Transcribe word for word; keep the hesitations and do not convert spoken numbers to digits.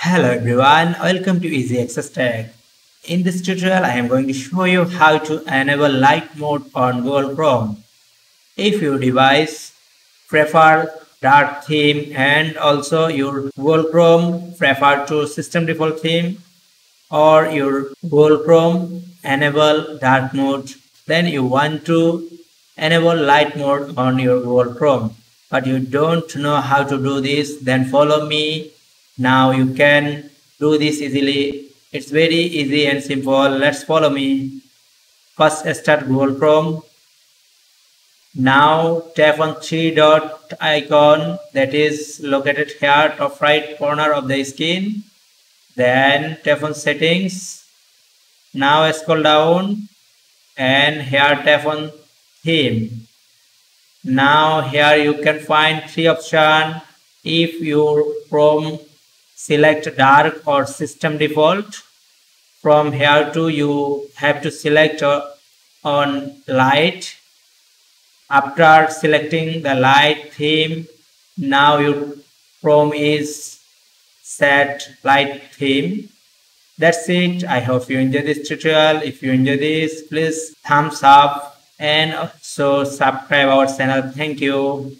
Hello everyone, welcome to Easy Access Tech. In this tutorial, I am going to show you how to enable light mode on Google Chrome. If your device prefer dark theme and also your Google Chrome prefer to system default theme or your Google Chrome enable dark mode, then you want to enable light mode on your Google Chrome. But you don't know how to do this, then follow me. Now you can do this easily. It's very easy and simple. Let's follow me. First, start Google Chrome. Now tap on three dot icon that is located here, top right corner of the screen. Then tap on settings. Now scroll down and here tap on theme. Now here you can find three options. If your Chrome select dark or system default, from here to you have to select on light. After selecting the light theme, now your Chrome is set light theme. That's it. I hope you enjoy this tutorial. If you enjoy this, please thumbs up and also subscribe our channel. Thank you.